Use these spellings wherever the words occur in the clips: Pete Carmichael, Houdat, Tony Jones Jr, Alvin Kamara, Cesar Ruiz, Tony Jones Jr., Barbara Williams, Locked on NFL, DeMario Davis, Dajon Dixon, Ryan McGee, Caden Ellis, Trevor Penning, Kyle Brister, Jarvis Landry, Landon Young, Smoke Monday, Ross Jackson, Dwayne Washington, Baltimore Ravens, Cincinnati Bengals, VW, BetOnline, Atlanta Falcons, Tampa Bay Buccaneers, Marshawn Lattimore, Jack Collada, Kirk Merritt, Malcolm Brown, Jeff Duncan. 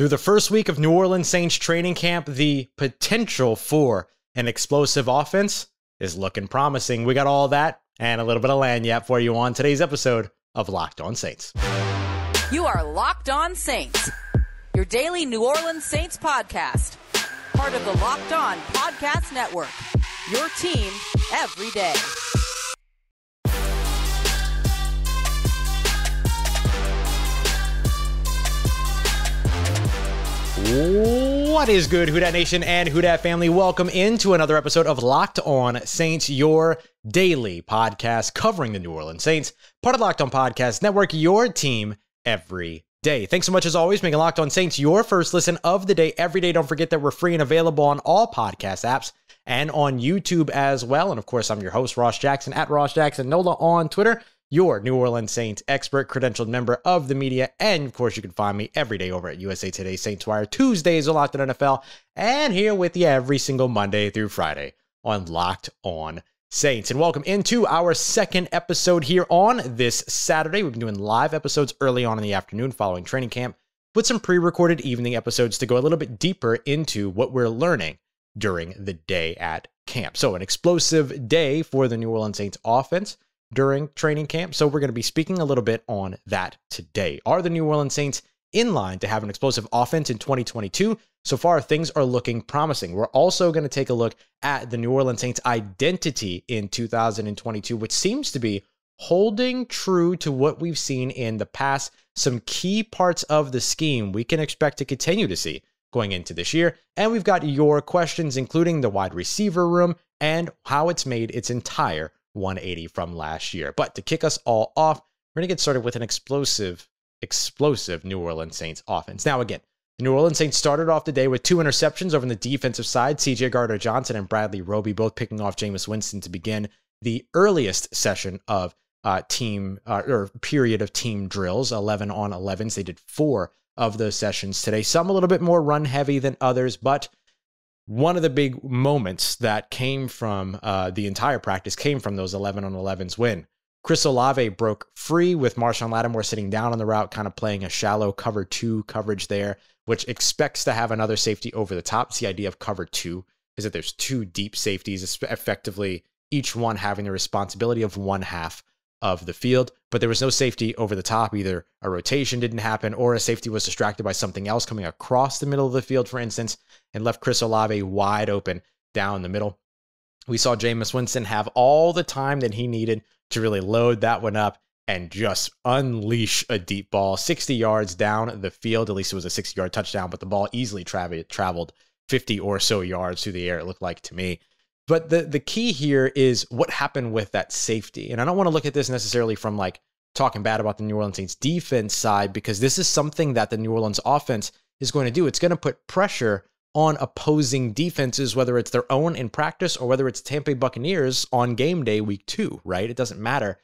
Through the first week of New Orleans Saints training camp, the potential for an explosive offense is looking promising. We got all that and a little bit of lagniappe for you on today's episode of Locked on Saints. You are Locked on Saints, your daily New Orleans Saints podcast, part of the Locked on Podcast Network, your team every day. What is good, Houdat Nation and Houdat family? Welcome into another episode of Locked on Saints, your daily podcast covering the New Orleans Saints, part of Locked on Podcast Network, your team every day. Thanks so much, as always, for making Locked on Saints your first listen of the day every day. Don't forget that we're free and available on all podcast apps and on YouTube as well. And of course, I'm your host, Ross Jackson, at Ross Jackson Nola on Twitter, your New Orleans Saints expert, credentialed member of the media. And of course, you can find me every day over at USA Today Saints Wire. Tuesdays are Locked on NFL, and here with you every single Monday through Friday on Locked on Saints. And welcome into our second episode here on this Saturday. We've been doing live episodes early on in the afternoon following training camp, with some pre-recorded evening episodes to go a little bit deeper into what we're learning during the day at camp. So an explosive day for the New Orleans Saints offense during training camp. So we're going to be speaking a little bit on that today. Are the New Orleans Saints in line to have an explosive offense in 2022? So far, things are looking promising. We're also going to take a look at the New Orleans Saints identity in 2022, which seems to be holding true to what we've seen in the past. Some key parts of the scheme we can expect to continue to see going into this year. And we've got your questions, including the wide receiver room and how it's made its entire 180 from last year. But to kick us all off, we're going to get started with an explosive New Orleans Saints offense. Now, again, the New Orleans Saints started off the day with two interceptions over on the defensive side. CJ Gardner-Johnson and Bradley Roby both picking off Jameis Winston to begin the earliest session of period of team drills, 11 on 11s. They did four of those sessions today, some a little bit more run heavy than others, but one of the big moments that came from the entire practice came from those 11 on 11s when Chris Olave broke free with Marshawn Lattimore sitting down on the route, kind of playing a shallow cover two coverage there, which expects to have another safety over the top. It's the idea of cover two is that there's two deep safeties, effectively each one having the responsibility of one half of the field, but there was no safety over the top. Either a rotation didn't happen or a safety was distracted by something else coming across the middle of the field, for instance, and left Chris Olave wide open down the middle. We saw Jameis Winston have all the time that he needed to really load that one up and just unleash a deep ball 60 yards down the field. At least it was a 60-yard touchdown, but the ball easily traveled 50 or so yards through the air, it looked like to me. But the key here is what happened with that safety. And I don't want to look at this necessarily from like talking bad about the New Orleans Saints defense side, because this is something that the New Orleans offense is going to do. It's going to put pressure on opposing defenses, whether it's their own in practice or whether it's Tampa Bay Buccaneers on game day week 2, right? It doesn't matter.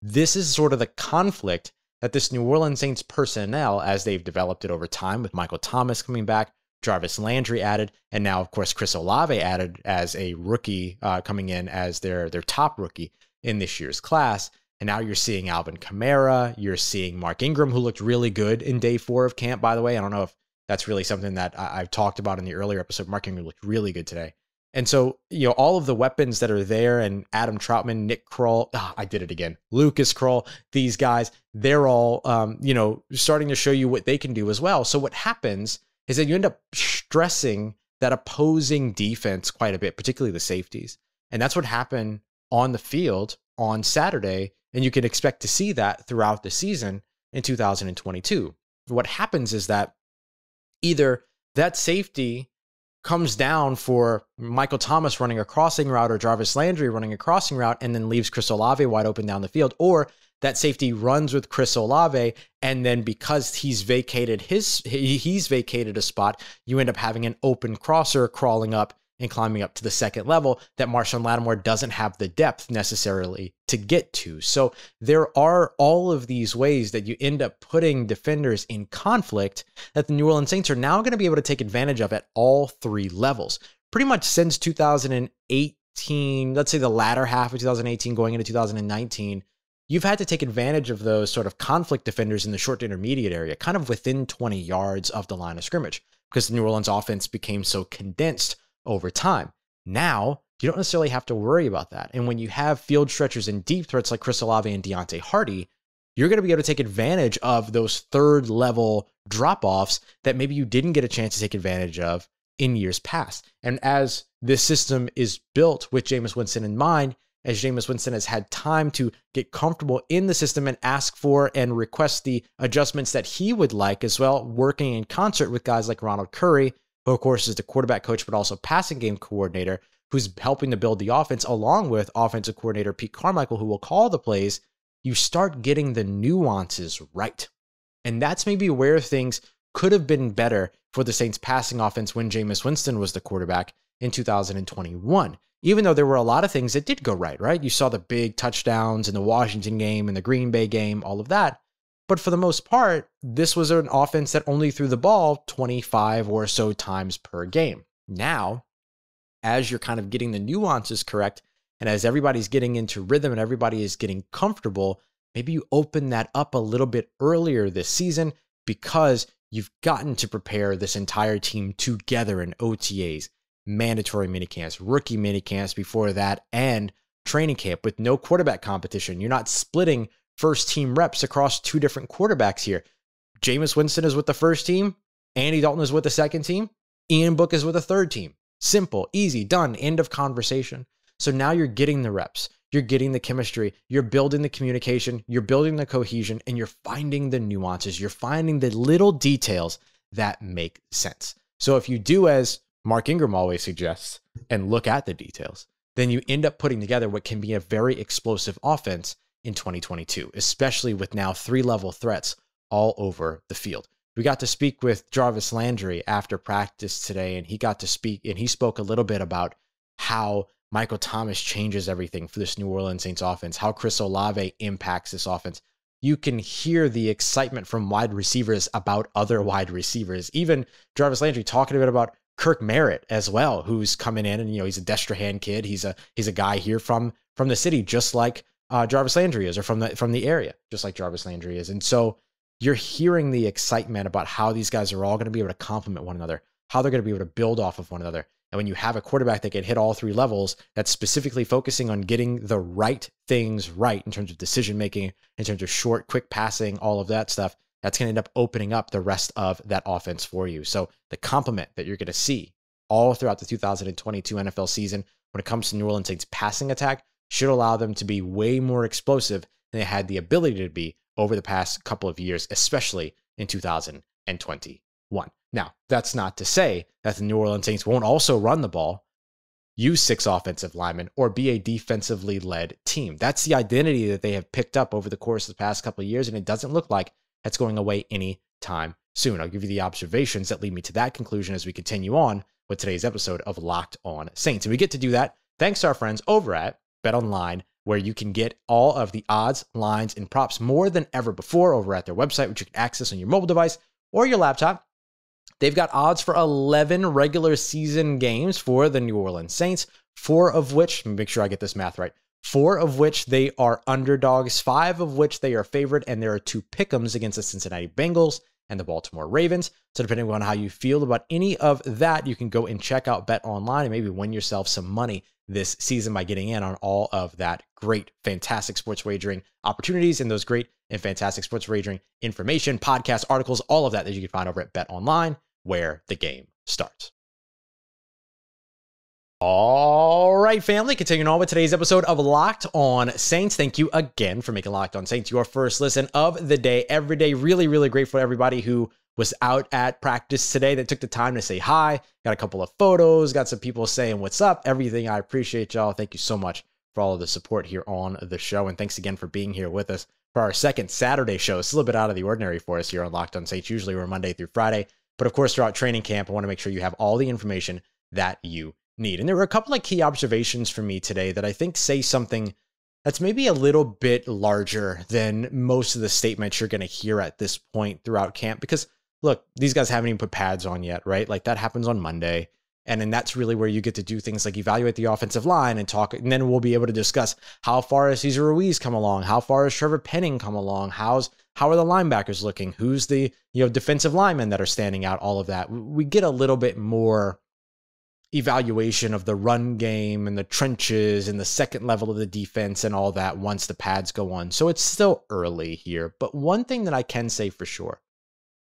This is sort of the conflict that this New Orleans Saints personnel, as they've developed it over time with Michael Thomas coming back, Jarvis Landry added, and now, of course, Chris Olave added as a rookie coming in as their top rookie in this year's class. And now you're seeing Alvin Kamara, you're seeing Mark Ingram, who looked really good in day 4 of camp, by the way. I don't know if that's really something that I've talked about in the earlier episode. Mark Ingram looked really good today. And so, you know, all of the weapons that are there, and Adam Troutman, Nick Kroll, Lucas Kroll, these guys, they're all, starting to show you what they can do as well. So what happens is that you end up stressing that opposing defense quite a bit, particularly the safeties. And that's what happened on the field on Saturday, and you can expect to see that throughout the season in 2022. What happens is that either that safety comes down for Michael Thomas running a crossing route or Jarvis Landry running a crossing route and then leaves Chris Olave wide open down the field, or that safety runs with Chris Olave, and then because he's vacated a spot, you end up having an open crosser crawling up and climbing up to the second level that Marshawn Lattimore doesn't have the depth necessarily to get to. So there are all of these ways that you end up putting defenders in conflict that the New Orleans Saints are now going to be able to take advantage of at all three levels. Pretty much since 2018, let's say the latter half of 2018 going into 2019, you've had to take advantage of those sort of conflict defenders in the short to intermediate area, kind of within 20 yards of the line of scrimmage, because the New Orleans offense became so condensed over time. Now, you don't necessarily have to worry about that. And when you have field stretchers and deep threats like Chris Olave and Deonte Harty, you're going to be able to take advantage of those third level drop-offs that maybe you didn't get a chance to take advantage of in years past. And as this system is built with Jameis Winston in mind, as Jameis Winston has had time to get comfortable in the system and ask for and request the adjustments that he would like as well, working in concert with guys like Ronald Curry, who of course is the quarterback coach, but also passing game coordinator, who's helping to build the offense along with offensive coordinator Pete Carmichael, who will call the plays, you start getting the nuances right. And that's maybe where things could have been better for the Saints passing offense when Jameis Winston was the quarterback in 2021, even though there were a lot of things that did go right, right? You saw the big touchdowns in the Washington game and the Green Bay game, all of that. But for the most part, this was an offense that only threw the ball 25 or so times per game. Now, as you're kind of getting the nuances correct, and as everybody's getting into rhythm and everybody is getting comfortable, maybe you open that up a little bit earlier this season because you've gotten to prepare this entire team together in OTAs, mandatory minicamps, rookie minicamps before that, and training camp with no quarterback competition. You're not splitting first team reps across two different quarterbacks here. Jameis Winston is with the first team. Andy Dalton is with the second team. Ian Book is with the third team. Simple, easy, done, end of conversation. So now you're getting the reps, you're getting the chemistry, you're building the communication, you're building the cohesion, and you're finding the nuances, you're finding the little details that make sense. So if you do as Mark Ingram always suggests and look at the details, then you end up putting together what can be a very explosive offense in 2022, especially with now three level threats all over the field. We got to speak with Jarvis Landry after practice today, and he spoke a little bit about how Michael Thomas changes everything for this New Orleans Saints offense, how Chris Olave impacts this offense. You can hear the excitement from wide receivers about other wide receivers. Even Jarvis Landry talking a bit about Kirk Merritt as well, who's coming in, and he's a Destrehan kid. He's a guy here from the city, just like Jarvis Landry is, or from the area, just like Jarvis Landry is, and so. You're hearing the excitement about how these guys are all going to be able to complement one another, how they're going to be able to build off of one another. And when you have a quarterback that can hit all three levels, that's specifically focusing on getting the right things right in terms of decision-making, in terms of short, quick passing, all of that stuff, that's going to end up opening up the rest of that offense for you. So the complement that you're going to see all throughout the 2022 NFL season when it comes to New Orleans Saints passing attack should allow them to be way more explosive than they had the ability to be over the past couple of years, especially in 2021. Now, that's not to say that the New Orleans Saints won't also run the ball, use six offensive linemen, or be a defensively led team. That's the identity that they have picked up over the course of the past couple of years, and it doesn't look like that's going away anytime soon. I'll give you the observations that lead me to that conclusion as we continue on with today's episode of Locked on Saints. And we get to do that thanks to our friends over at BetOnline, where you can get all of the odds, lines, and props more than ever before over at their website, which you can access on your mobile device or your laptop. They've got odds for 11 regular season games for the New Orleans Saints, four of which they are underdogs, five of which they are favored, and there are two pick'ems against the Cincinnati Bengals and the Baltimore Ravens. So depending on how you feel about any of that, you can go and check out BetOnline and maybe win yourself some money this season by getting in on all of that great, fantastic sports wagering opportunities and those great and fantastic sports wagering information, podcasts, articles, all of that that you can find over at BetOnline, where the game starts. All right, family, continuing on with today's episode of Locked on Saints. Thank you again for making Locked on Saints your first listen of the day every day. Really, really grateful to everybody who was out at practice today that took the time to say hi. Got a couple of photos, got some people saying what's up, everything. I appreciate y'all. Thank you so much for all of the support here on the show. And thanks again for being here with us for our second Saturday show. It's a little bit out of the ordinary for us here on Locked on Saints. Usually we're Monday through Friday, but of course, throughout training camp, I want to make sure you have all the information that you need. And there were a couple of key observations for me today that I think say something that's maybe a little bit larger than most of the statements you're going to hear at this point throughout camp. Because look, these guys haven't even put pads on yet, right? Like that happens on Monday. And then that's really where you get to do things like evaluate the offensive line and talk. And then we'll be able to discuss how far has Cesar Ruiz come along? How far has Trevor Penning come along? How are the linebackers looking? Who's the defensive linemen that are standing out? All of that. We get a little bit more evaluation of the run game and the trenches and the second level of the defense and all that once the pads go on. So it's still early here. But one thing that I can say for sure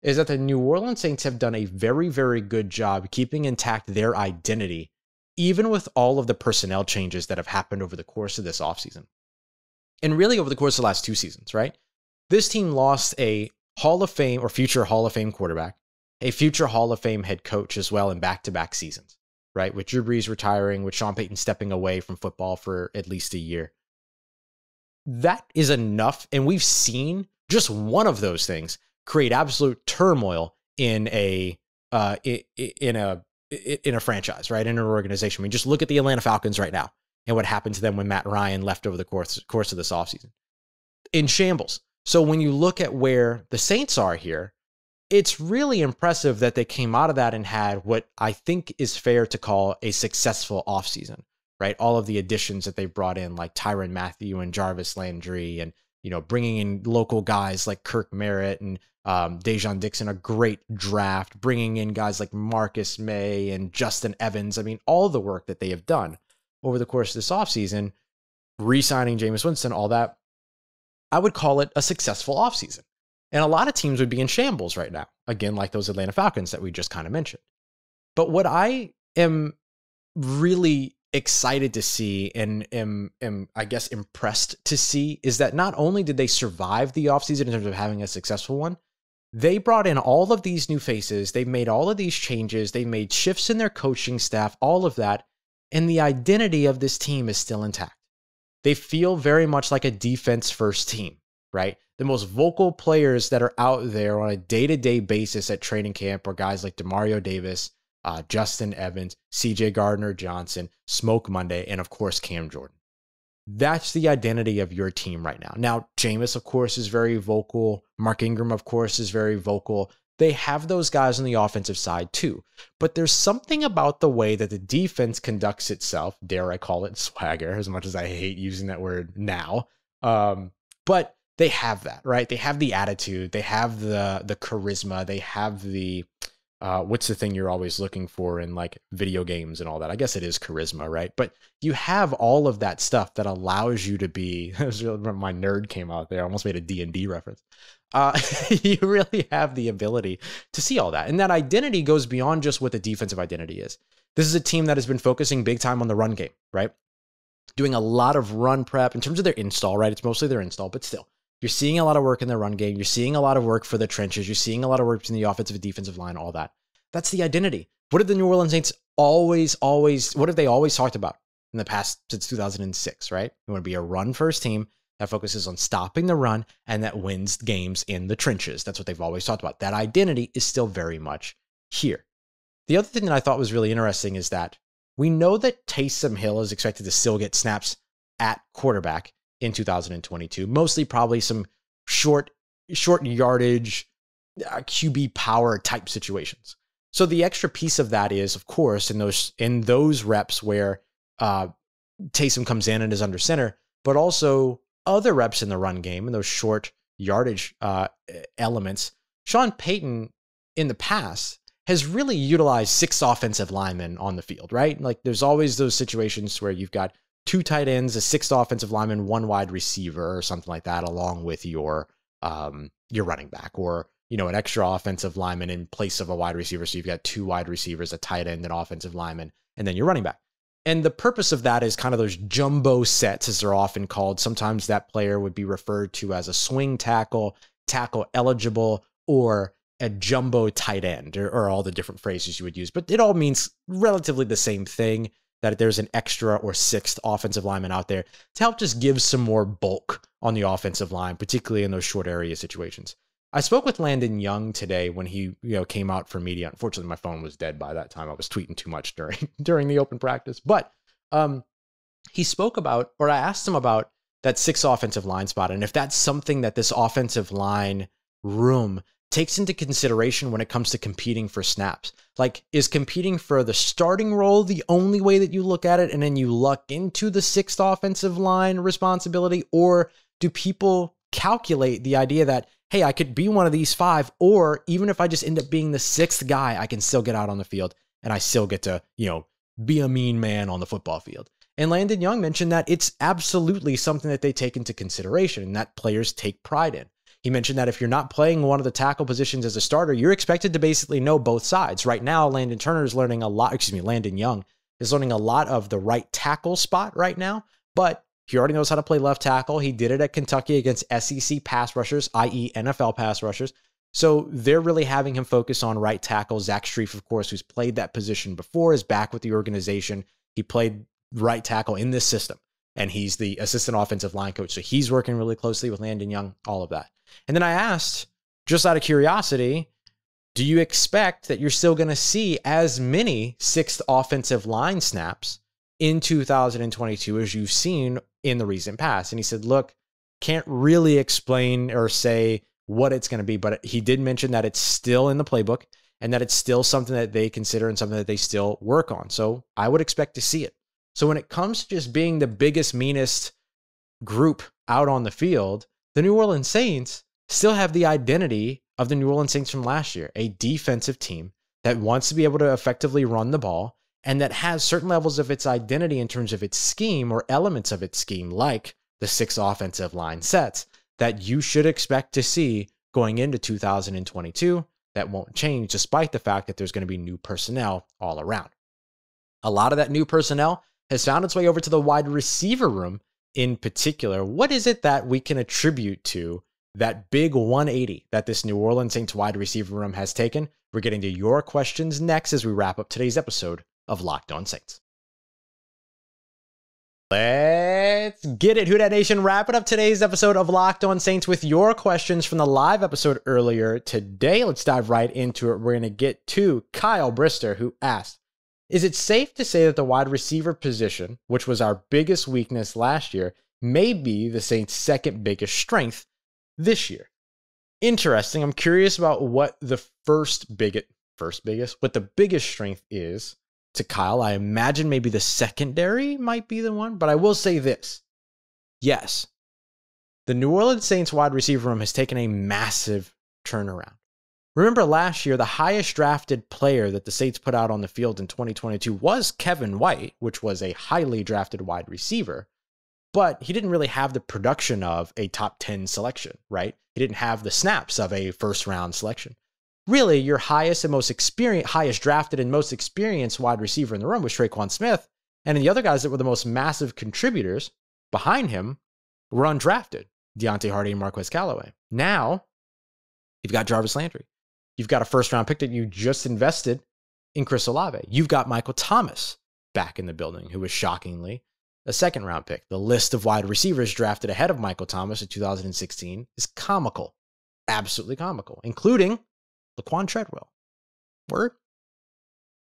is that the New Orleans Saints have done a very, very good job keeping intact their identity, even with all of the personnel changes that have happened over the course of this offseason. And really over the course of the last two seasons, right? This team lost a Hall of Fame or future Hall of Fame quarterback, a future Hall of Fame head coach as well in back-to-back seasons, right? With Drew Brees retiring, with Sean Payton stepping away from football for at least a year. That is enough, and we've seen just one of those things create absolute turmoil in a franchise, right? In an organization. We just look at the Atlanta Falcons right now and what happened to them when Matt Ryan left over the course of this offseason. In shambles. So when you look at where the Saints are here, it's really impressive that they came out of that and had what I think is fair to call a successful offseason, right? All of the additions that they brought in, like Tyrann Mathieu and Jarvis Landry, and bringing in local guys like Kirk Merritt and Dajon Dixon, a great draft, bringing in guys like Marcus May and Justin Evans. I mean, all the work that they have done over the course of this offseason, re-signing Jameis Winston, all that, I would call it a successful offseason. And a lot of teams would be in shambles right now, again, like those Atlanta Falcons that we just kind of mentioned. But what I am really excited to see and am impressed to see is that not only did they survive the offseason in terms of having a successful one, they brought in all of these new faces, they made all of these changes, they made shifts in their coaching staff, all of that, and the identity of this team is still intact. They feel very much like a defense-first team, right? The most vocal players that are out there on a day-to-day basis at training camp are guys like DeMario Davis, Justin Evans, CJ Gardner-Johnson, Smoke Monday, and of course, Cam Jordan. That's the identity of your team right now. Now, Jameis, of course, is very vocal. Mark Ingram, of course, is very vocal. They have those guys on the offensive side too. But there's something about the way that the defense conducts itself, dare I call it swagger, as much as I hate using that word now. But they have that, right? They have the attitude. They have the charisma. They have the... what's the thing you're always looking for in like video games and all that? I guess it is charisma, right? But you have all of that stuff that allows you to be, my nerd came out there, I almost made a D&D reference. You really have the ability to see all that. And that identity goes beyond just what the defensive identity is. This is a team that has been focusing big time on the run game, right? Doing a lot of run prep in terms of their install, right? It's mostly their install, but still. You're seeing a lot of work in the run game. You're seeing a lot of work for the trenches. You're seeing a lot of work in the offensive and defensive line, all that. That's the identity. What have the New Orleans Saints always talked about in the past since 2006, right? They want to be a run-first team that focuses on stopping the run and that wins games in the trenches. That's what they've always talked about. That identity is still very much here. The other thing that I thought was really interesting is that we know that Taysom Hill is expected to still get snaps at quarterback in 2022, mostly probably some short yardage, QB power type situations. So the extra piece of that is, of course, in those reps where Taysom comes in and is under center, but also other reps in the run game and those short yardage elements. Sean Payton in the past has really utilized 6 offensive linemen on the field, right? Like there's always those situations where you've got 2 tight ends, a 6th offensive lineman, 1 wide receiver or something like that, along with your running back or, an extra offensive lineman in place of a wide receiver. So you've got 2 wide receivers, a tight end, an offensive lineman, and then your running back. And the purpose of that is kind of those jumbo sets, as they're often called. Sometimes that player would be referred to as a swing tackle, tackle eligible, or a jumbo tight end, or all the different phrases you would use. But it all means relatively the same thing, that there's an extra or 6th offensive lineman out there to help just give some more bulk on the offensive line, particularly in those short area situations. I spoke with Landon Young today when he came out for media. Unfortunately, my phone was dead by that time. I was tweeting too much during the open practice. But he spoke about, or I asked him about that 6th offensive line spot, and if that's something that this offensive line room takes into consideration when it comes to competing for snaps. Like, is competing for the starting role the only way that you look at it, and then you luck into the sixth offensive line responsibility? Or do people calculate the idea that, hey, I could be one of these five, or even if I just end up being the sixth guy, I can still get out on the field and I still get to, you know, be a mean man on the football field? And Landon Young mentioned that it's absolutely something that they take into consideration and that players take pride in. He mentioned that if you're not playing one of the tackle positions as a starter, you're expected to basically know both sides. Right now, Landon Young is learning a lot of the right tackle spot right now, but he already knows how to play left tackle. He did it at Kentucky against SEC pass rushers, i.e. NFL pass rushers. So they're really having him focus on right tackle. Zach Streif, of course, who's played that position before, is back with the organization. He played right tackle in this system, and he's the assistant offensive line coach. So he's working really closely with Landon Young, all of that. And then I asked, just out of curiosity, do you expect that you're still going to see as many sixth offensive line snaps in 2022 as you've seen in the recent past? And he said, look, can't really explain or say what it's going to be, but he did mention that it's still in the playbook and that it's still something that they consider and something that they still work on. So I would expect to see it. So when it comes to just being the biggest, meanest group out on the field, the New Orleans Saints still have the identity of the New Orleans Saints from last year, a defensive team that wants to be able to effectively run the ball and that has certain levels of its identity in terms of its scheme or elements of its scheme, like the six offensive line sets that you should expect to see going into 2022. That won't change despite the fact that there's going to be new personnel all around. A lot of that new personnel has found its way over to the wide receiver room in particular. What is it that we can attribute to that big 180 that this New Orleans Saints wide receiver room has taken? We're getting to your questions next as we wrap up today's episode of Locked On Saints. Let's get it, Houdat Nation. Wrapping up today's episode of Locked On Saints with your questions from the live episode earlier today. Let's dive right into it. We're going to get to Kyle Brister, who asked, is it safe to say that the wide receiver position, which was our biggest weakness last year, may be the Saints' second biggest strength this year? Interesting. I'm curious about what the what the biggest strength is to Kyle. I imagine maybe the secondary might be the one, but I will say this. Yes, the New Orleans Saints wide receiver room has taken a massive turnaround. Remember last year, the highest drafted player that the Saints put out on the field in 2022 was Kevin White, which was a highly drafted wide receiver, but he didn't really have the production of a top 10 selection, right? He didn't have the snaps of a first round selection. Really, your highest drafted and most experienced wide receiver in the room was Tre'Quan Smith, and the other guys that were the most massive contributors behind him were undrafted, Deonte Harty and Marquez Callaway. Now, you've got Jarvis Landry. You've got a first-round pick that you just invested in Chris Olave. You've got Michael Thomas back in the building, who was shockingly a second-round pick. The list of wide receivers drafted ahead of Michael Thomas in 2016 is comical, absolutely comical, including Laquan Treadwell. Word?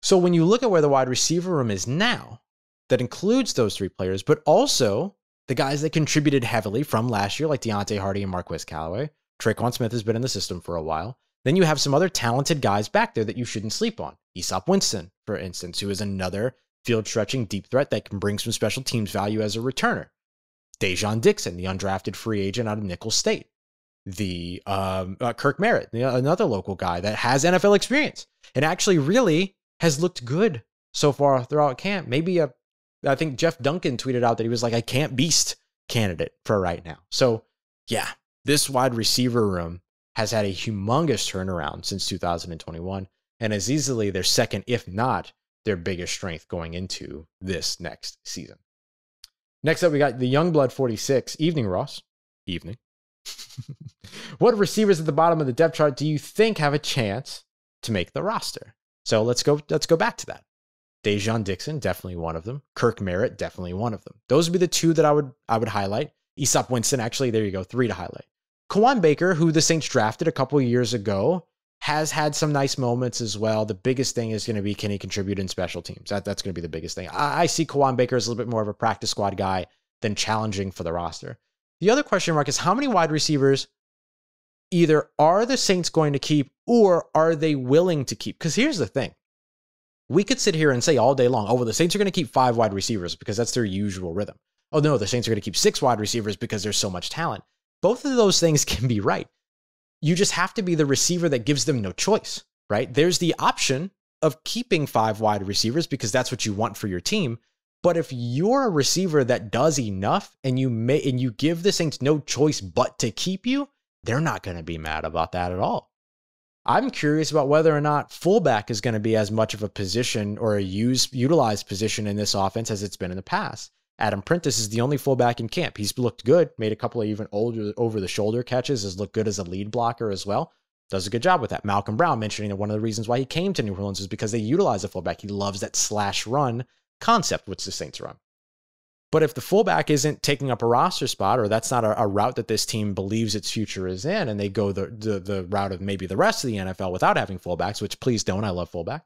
So when you look at where the wide receiver room is now, that includes those three players, but also the guys that contributed heavily from last year, like Deonte Harty and Marquez Callaway. Tre'Quan Smith has been in the system for a while. Then you have some other talented guys back there that you shouldn't sleep on. Aesop Winston, for instance, who is another field-stretching deep threat that can bring some special teams value as a returner. Dajon Dixon, the undrafted free agent out of Nicholls State. Kirk Merritt, another local guy that has NFL experience and actually really has looked good so far throughout camp. I think Jeff Duncan tweeted out that he was like, I can't beast candidate for right now. So yeah, this wide receiver room has had a humongous turnaround since 2021 and is easily their second, if not their biggest strength going into this next season. Next up, we got the Youngblood 46. Evening, Ross. Evening. What receivers at the bottom of the depth chart do you think have a chance to make the roster? So let's go back to that. Dajon Dixon, definitely one of them. Kirk Merritt, definitely one of them. Those would be the two that I would highlight. Aesop Winston, actually, there you go, three to highlight. Kawan Baker, who the Saints drafted a couple years ago, has had some nice moments as well. The biggest thing is going to be, can he contribute in special teams? That's going to be the biggest thing. I see Kawan Baker as a little bit more of a practice squad guy than challenging for the roster. The other question mark is, how many wide receivers either are the Saints going to keep or are they willing to keep? Because here's the thing. We could sit here and say all day long, oh, well, the Saints are going to keep 5 wide receivers because that's their usual rhythm. Oh, no, the Saints are going to keep 6 wide receivers because there's so much talent. Both of those things can be right. You just have to be the receiver that gives them no choice, right? There's the option of keeping 5 wide receivers because that's what you want for your team. But if you're a receiver that does enough and you give the Saints no choice but to keep you, they're not going to be mad about that at all. I'm curious about whether or not fullback is going to be as much of a position or a utilized position in this offense as it's been in the past. Adam Prentice is the only fullback in camp. He's looked good, made a couple of even older over-the-shoulder catches, has looked good as a lead blocker as well. Does a good job with that. Malcolm Brown mentioning that one of the reasons why he came to New Orleans is because they utilize a fullback. He loves that slash run concept, which the Saints run. But if the fullback isn't taking up a roster spot, or that's not a route that this team believes its future is in, and they go the route of maybe the rest of the NFL without having fullbacks, which please don't, I love fullbacks,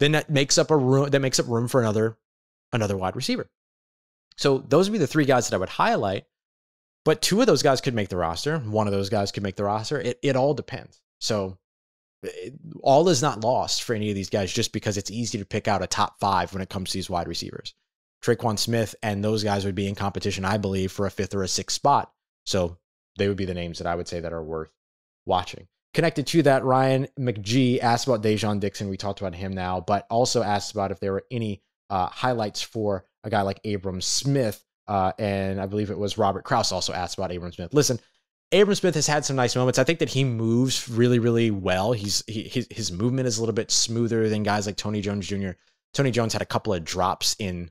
then that makes up room for another wide receiver. So those would be the 3 guys that I would highlight, but 2 of those guys could make the roster. 1 of those guys could make the roster. It all depends. So all is not lost for any of these guys just because it's easy to pick out a top 5 when it comes to these wide receivers. Tre'Quan Smith and those guys would be in competition, I believe, for a 5th or a 6th spot. So they would be the names that I would say that are worth watching. Connected to that, Ryan McGee asked about Dajon Dixon. We talked about him now, but also asked about if there were any highlights for a guy like Abram Smith, and I believe it was Robert Krause also asked about Abram Smith. Listen, Abram Smith has had some nice moments. I think that he moves really, really well. His movement is a little bit smoother than guys like Tony Jones Jr. Tony Jones had a couple of drops in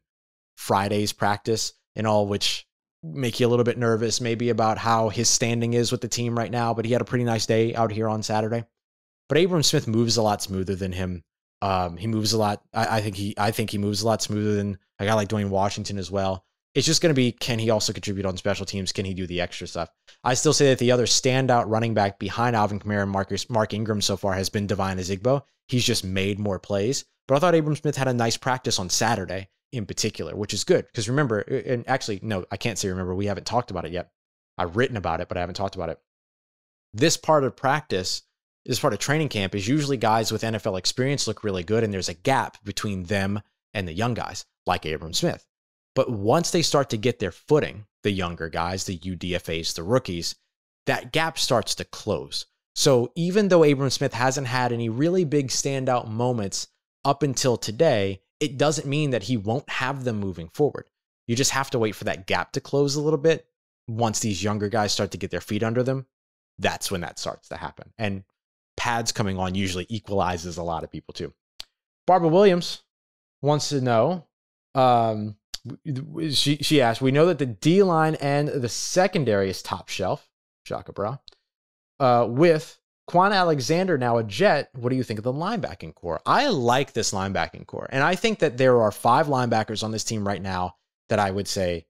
Friday's practice and all, which make you a little bit nervous maybe about how his standing is with the team right now, but he had a pretty nice day out here on Saturday. But Abram Smith moves a lot smoother than him. He moves a lot. I think he moves a lot smoother than a guy like Dwayne Washington as well. It's just going to be, can he also contribute on special teams? Can he do the extra stuff? I still say that the other standout running back behind Alvin Kamara and Mark Ingram so far has been Devine Ezigbo. He's just made more plays. But I thought Abram Smith had a nice practice on Saturday in particular, which is good. Because remember, and actually, no, I can't say remember. We haven't talked about it yet. I've written about it, but I haven't talked about it. This part of practice, this part of training camp, is usually guys with NFL experience look really good, and there's a gap between them and the young guys, like Abram Smith. But once they start to get their footing, the younger guys, the UDFAs, the rookies, that gap starts to close. So even though Abram Smith hasn't had any really big standout moments up until today, it doesn't mean that he won't have them moving forward. You just have to wait for that gap to close a little bit. Once these younger guys start to get their feet under them, that's when that starts to happen. And pads coming on usually equalizes a lot of people too. Barbara Williams wants to know, she asked, we know that the D-line and the secondary is top shelf, Chakabra, with Quan Alexander now a Jet. What do you think of the linebacking core? I like this linebacking core, and I think that there are 5 linebackers on this team right now that I would say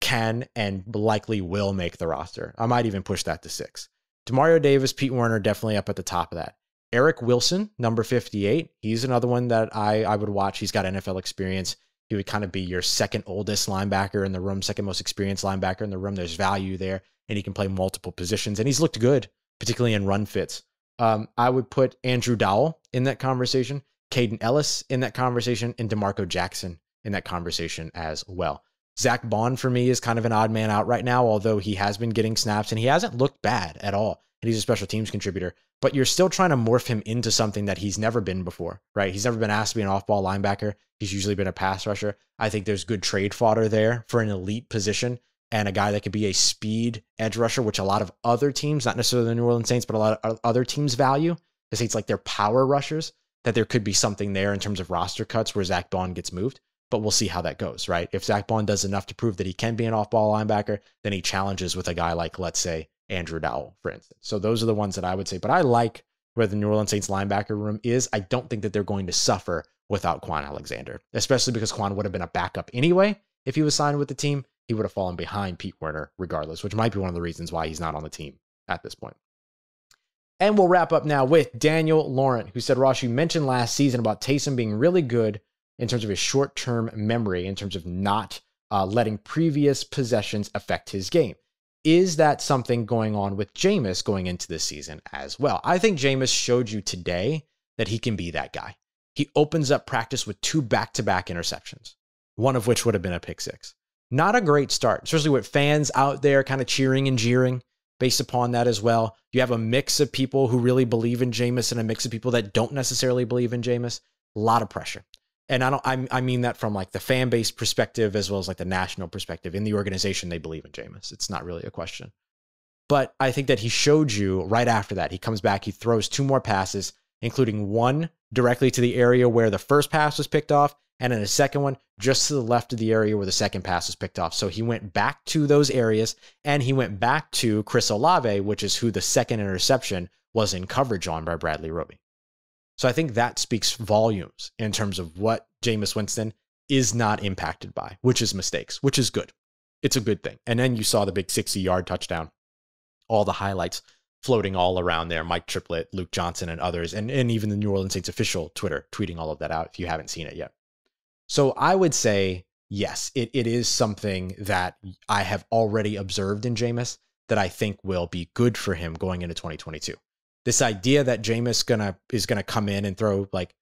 can and likely will make the roster. I might even push that to 6. DeMario Davis, Pete Werner, definitely up at the top of that. Eric Wilson, number 58. He's another one that I would watch. He's got NFL experience. He would kind of be your 2nd oldest linebacker in the room, 2nd most experienced linebacker in the room. There's value there, and he can play multiple positions, and he's looked good, particularly in run fits. I would put Andrew Dowell in that conversation, Caden Ellis in that conversation, and DeMarco Jackson in that conversation as well. Zach Bond, for me, is kind of an odd man out right now, although he has been getting snaps, and he hasn't looked bad at all, and he's a special teams contributor. But you're still trying to morph him into something that he's never been before, right? He's never been asked to be an off-ball linebacker. He's usually been a pass rusher. I think there's good trade fodder there for an elite position and a guy that could be a speed edge rusher, which a lot of other teams, not necessarily the New Orleans Saints, but a lot of other teams value. The Saints like their power rushers, that there could be something there in terms of roster cuts where Zach Bond gets moved. But we'll see how that goes, right? If Zach Bond does enough to prove that he can be an off-ball linebacker, then he challenges with a guy like, let's say, Andrew Dowell, for instance. So those are the ones that I would say. But I like where the New Orleans Saints linebacker room is. I don't think that they're going to suffer without Quan Alexander, especially because Quan would have been a backup anyway. If he was signed with the team, he would have fallen behind Pete Werner regardless, which might be one of the reasons why he's not on the team at this point. And we'll wrap up now with Daniel Laurent, who said, Ross, you mentioned last season about Taysom being really good in terms of his short-term memory, in terms of not letting previous possessions affect his game. Is that something going on with Jameis going into this season as well? I think Jameis showed you today that he can be that guy. he opens up practice with two back-to-back interceptions, one of which would have been a pick six. Not a great start, especially with fans out there kind of cheering and jeering based upon that as well. You have a mix of people who really believe in Jameis and a mix of people that don't necessarily believe in Jameis. A lot of pressure. And I mean that from like the fan base perspective as well as like the national perspective. In the organization, they believe in Jameis. It's not really a question. But I think that he showed you right after that. He comes back, he throws two more passes, including one directly to the area where the first pass was picked off, and then a second one just to the left of the area where the second pass was picked off. So he went back to those areas, and he went back to Chris Olave, which is who the second interception was in coverage on by Bradley Roby. So I think that speaks volumes in terms of what Jameis Winston is not impacted by, which is mistakes, which is good. It's a good thing. And then you saw the big 60-yard touchdown, all the highlights floating all around there, Mike Triplett, Luke Johnson, and others, and even the New Orleans Saints official Twitter tweeting all of that out if you haven't seen it yet. So I would say, yes, it is something that I have already observed in Jameis that I think will be good for him going into 2022. This idea that Jameis is gonna come in and throw like,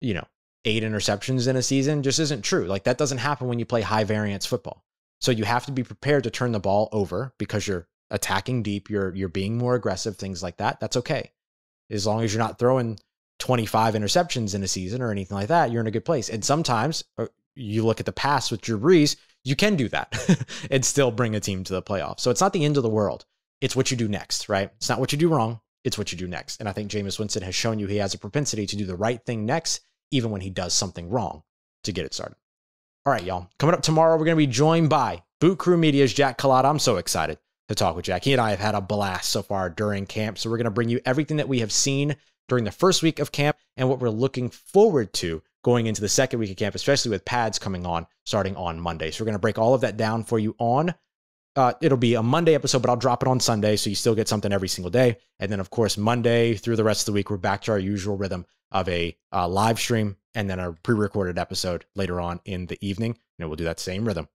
you know, 8 interceptions in a season just isn't true. Like that doesn't happen when you play high variance football. So you have to be prepared to turn the ball over because you're attacking deep, you're being more aggressive, things like that. That's okay. As long as you're not throwing 25 interceptions in a season or anything like that, you're in a good place. And sometimes you look at the past with Drew Brees, you can do that and still bring a team to the playoffs. So it's not the end of the world. It's what you do next, right? It's not what you do wrong. It's what you do next. And I think Jameis Winston has shown you he has a propensity to do the right thing next, even when he does something wrong to get it started. All right, y'all. Coming up tomorrow, we're going to be joined by Boot Crew Media's Jack Collada. I'm so excited to talk with Jack. He and I have had a blast so far during camp. So we're going to bring you everything that we have seen during the first week of camp and what we're looking forward to going into the second week of camp, especially with pads coming on starting on Monday. So we're going to break all of that down for you on it'll be a Monday episode, but I'll drop it on Sunday. So you still get something every single day. And then of course, Monday through the rest of the week, we're back to our usual rhythm of a live stream and then a pre-recorded episode later on in the evening. And we'll do that same rhythm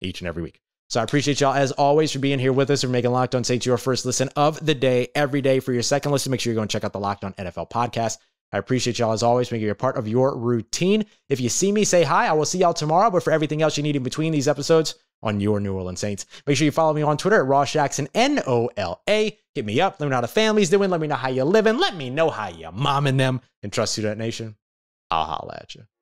each and every week. So I appreciate y'all as always for being here with us and making Locked On Saints your first listen of the day every day. For your second listen, make sure you go and check out the Locked On NFL podcast. I appreciate y'all as always, making it a part of your routine. If you see me, say hi. I will see y'all tomorrow. But for everything else you need in between these episodes on your New Orleans Saints, make sure you follow me on Twitter at Ross Jackson, N-O-L-A. Hit me up. Let me know how the family's doing. Let me know how you're living. Let me know how you're momming them. And trust you, that nation. I'll holla at you.